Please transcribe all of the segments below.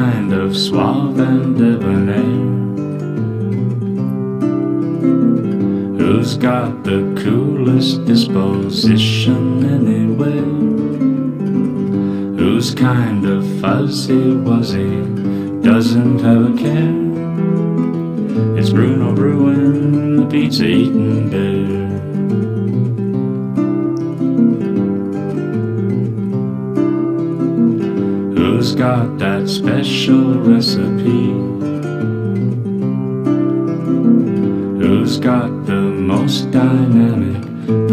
kind of suave and debonair. Who's got the coolest disposition anyway? Who's kind of fuzzy-wuzzy, doesn't have a care? It's Bruno Bruin, the pizza-eating bear. Who's got that special recipe? Who's got the most dynamic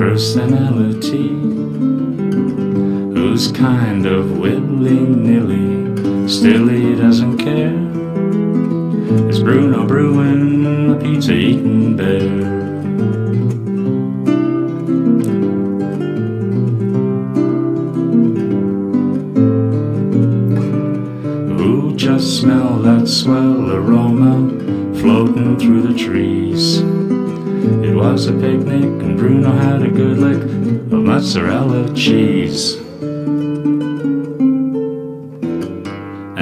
personality? Who's kind of wibbly-nilly, still he doesn't care? It's Bruno Bruin, the pizza-eating bear. Just smell that swell aroma floating through the trees. It was a picnic and Bruno had a good lick of mozzarella cheese.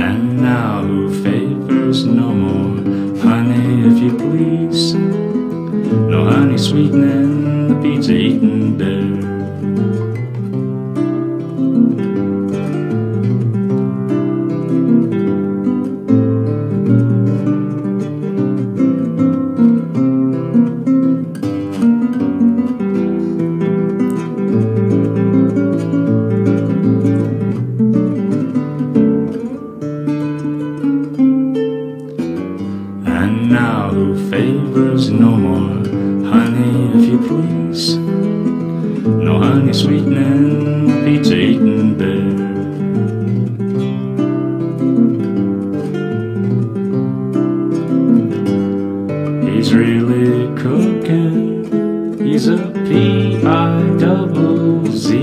And now who favors no more honey, if you please? No honey sweetening the pizza-eating bear. Now who favors no more honey, if you please? No honey sweetening the pizza-eating bear. He's really cooking. He's a P-I-double-Z.